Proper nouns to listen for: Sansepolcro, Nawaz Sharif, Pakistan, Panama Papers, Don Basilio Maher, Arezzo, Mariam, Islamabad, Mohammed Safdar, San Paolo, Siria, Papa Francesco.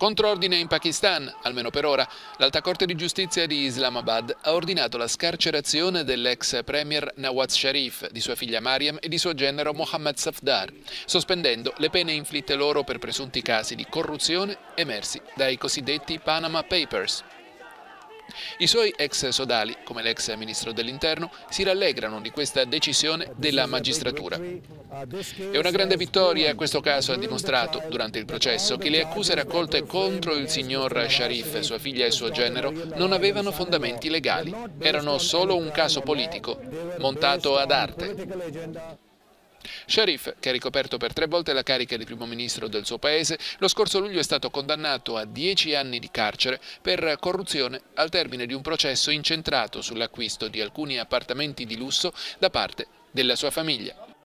Controordine in Pakistan, almeno per ora, l'Alta Corte di Giustizia di Islamabad ha ordinato la scarcerazione dell'ex premier Nawaz Sharif, di sua figlia Mariam e di suo genero Mohammed Safdar, sospendendo le pene inflitte loro per presunti casi di corruzione emersi dai cosiddetti Panama Papers. I suoi ex sodali, come l'ex ministro dell'Interno, si rallegrano di questa decisione della magistratura. È una grande vittoria, questo caso ha dimostrato durante il processo che le accuse raccolte contro il signor Sharif, sua figlia e suo genero non avevano fondamenti legali, erano solo un caso politico, montato ad arte. Sharif, che ha ricoperto per 3 volte la carica di primo ministro del suo paese, lo scorso luglio è stato condannato a 10 anni di carcere per corruzione al termine di un processo incentrato sull'acquisto di alcuni appartamenti di lusso da parte della sua famiglia.